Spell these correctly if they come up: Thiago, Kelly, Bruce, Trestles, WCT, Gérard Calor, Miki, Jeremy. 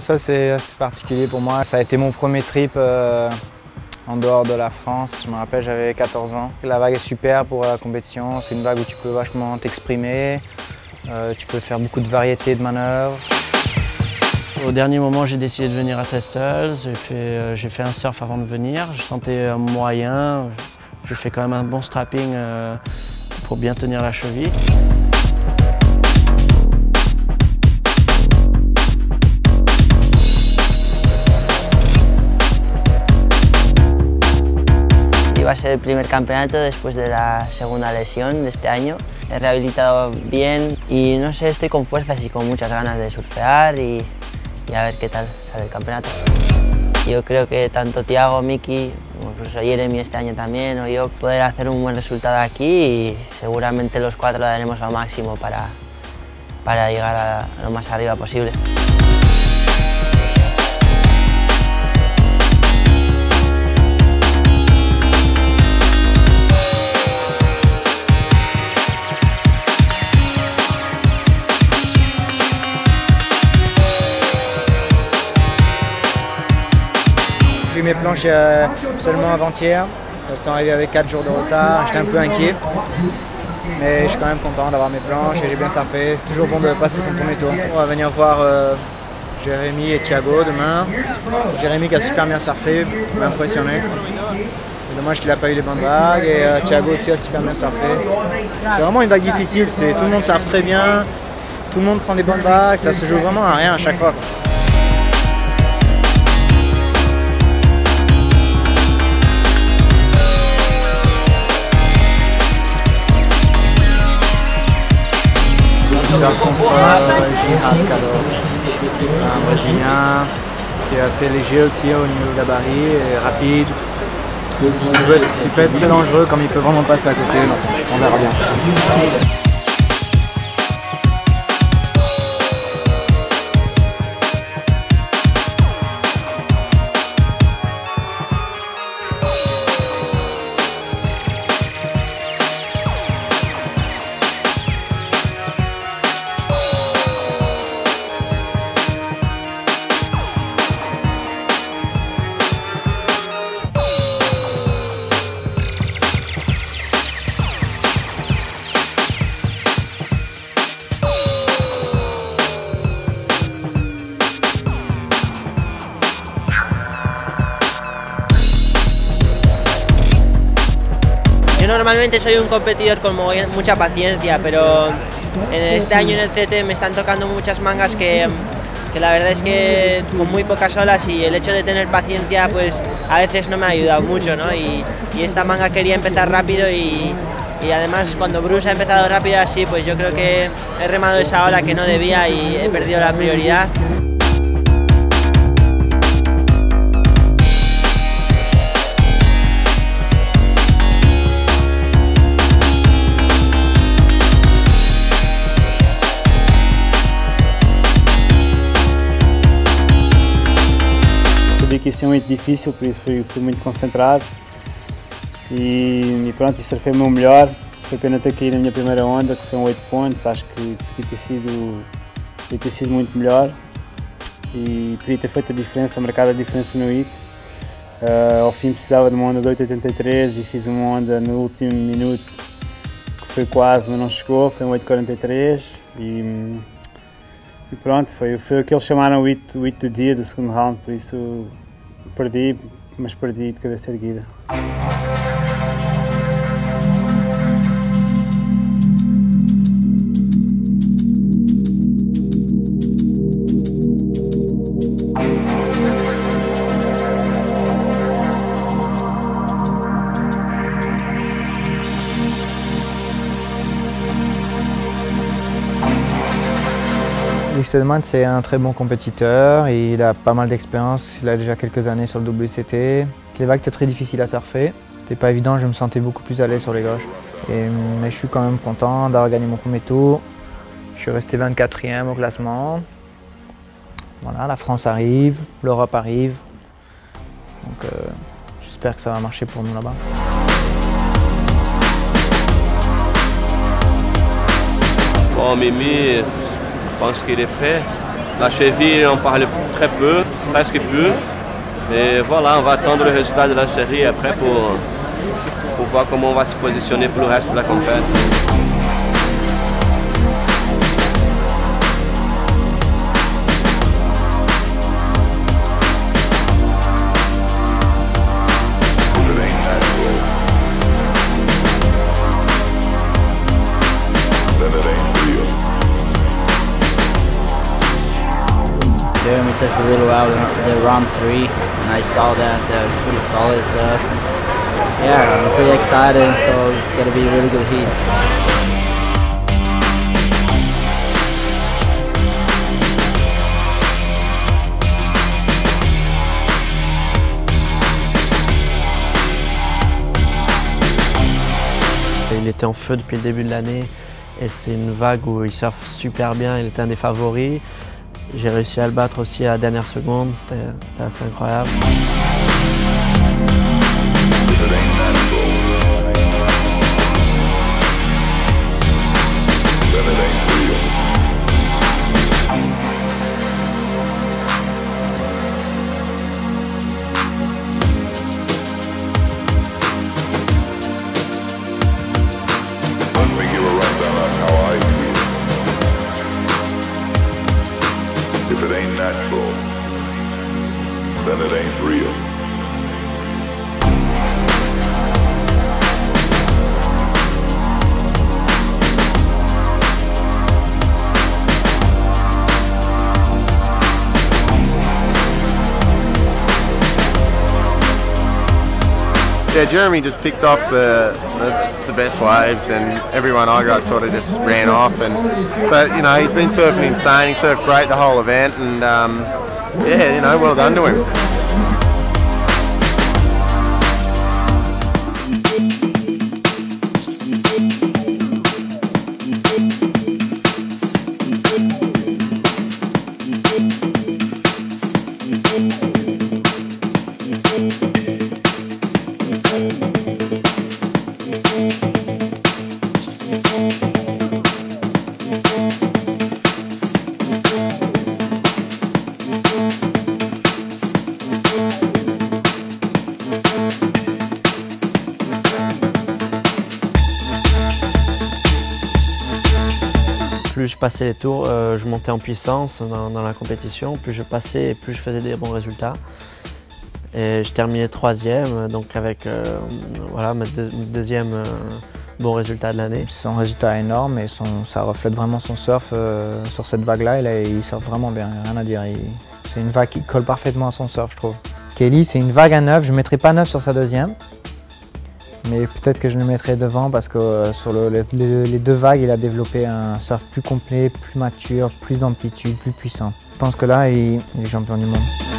ça c'est assez particulier pour moi. Ça a été mon premier trip en dehors de la France. Je me rappelle, j'avais 14 ans. La vague est super pour la compétition. C'est une vague où tu peux vachement t'exprimer. Tu peux faire beaucoup de variétés de manœuvres. Au dernier moment, j'ai décidé de venir à Trestles. J'ai fait un surf avant de venir. Je sentais un moyen. Je fais quand même un bon strapping pour bien tenir la cheville. Iba a ser el primer campeonato después de la segunda lesión de este año. He rehabilitado bien y no sé, estoy con fuerzas y con muchas ganas de surfear y a ver qué tal sale el campeonato. Yo creo que tanto Thiago, Miki, incluso Jeremy este año también, o yo, poder hacer un buen resultado aquí y seguramente los cuatro daremos lo máximo para llegar a lo más arriba posible. J'ai vu mes planches seulement avant-hier, elles sont arrivées avec 4 jours de retard, j'étais un peu inquiet, mais je suis quand même content d'avoir mes planches et j'ai bien surfé. C'est toujours bon de passer son premier tour. On va venir voir Jeremy et Thiago demain. Jeremy qui a super bien surfé, il m'a impressionné. C'est dommage qu'il n'a pas eu les bonnes vagues et Thiago aussi a super bien surfé. C'est vraiment une vague difficile, tout le monde surfe très bien, tout le monde prend des bonnes vagues, ça se joue vraiment à rien à chaque fois. Surf contre Gérard Calor, un Brésilien qui est assez léger aussi au niveau gabarit et rapide. Il peut être très dangereux comme il peut vraiment passer à côté, donc on verra bien. Normalmente soy un competidor con mucha paciencia, pero en este año en el CT me están tocando muchas mangas que la verdad es que con muy pocas olas y el hecho de tener paciencia pues a veces no me ha ayudado mucho, ¿no? Y esta manga quería empezar rápido y además cuando Bruce ha empezado rápido así pues yo creo que he remado esa ola que no debía y he perdido la prioridad. Sabia que ia ser muito difícil, por isso fui muito concentrado e pronto, surfei o meu melhor. Foi pena ter caído na minha primeira onda, que foi um 8 pontos, acho que podia ter sido muito melhor e podia ter feito a diferença, marcado a diferença no hit. Ao fim precisava de uma onda de 8,83 e fiz uma onda no último minuto, que foi quase, mas não chegou, foi um 8,43 e pronto, foi o que eles chamaram o hit do dia, do segundo round, por isso perdi, mas perdi de cabeça erguida. Justement, c'est un très bon compétiteur, il a pas mal d'expérience, il a déjà quelques années sur le WCT. Les vagues étaient très difficiles à surfer, c'était pas évident, je me sentais beaucoup plus à l'aise sur les gauches. Mais je suis quand même content d'avoir gagné mon premier tour. Je suis resté 24e au classement. Voilà, la France arrive, l'Europe arrive. Donc j'espère que ça va marcher pour nous là-bas. Bon, Mimi, je pense qu'il est fait. La cheville, on parle très peu, presque plus. Et voilà, on va attendre le résultat de la série après pour voir comment on va se positionner pour le reste de la compétition. Jeremy set up really well in round 3, and I saw that, so it's pretty solid, so yeah, I'm pretty excited, so it's going to be a really good heat. Il était en feu depuis le début de l'année, et c'est une vague où il surfe super bien, il est un des favoris. J'ai réussi à le battre aussi à la dernière seconde, c'était assez incroyable. If it ain't natural, then it ain't real. Yeah, Jeremy just picked off the best waves, and everyone I got sort of just ran off. But you know, he's been surfing insane. He surfed great the whole event, and yeah, you know, well done to him. Plus je passais les tours, je montais en puissance dans la compétition, plus je passais et plus je faisais des bons résultats. Et je terminais 3e, donc avec voilà, ma deuxième bon résultat de l'année. C'est un résultat énorme et ça reflète vraiment son surf sur cette vague-là. Il surfe vraiment bien, rien à dire. C'est une vague qui colle parfaitement à son surf, je trouve. Kelly, c'est une vague à 9, je ne mettrai pas 9 sur sa deuxième. Mais peut-être que je le mettrai devant parce que sur les deux vagues, il a développé un surf plus complet, plus mature, plus d'amplitude, plus puissant. Je pense que là, il est champion du monde.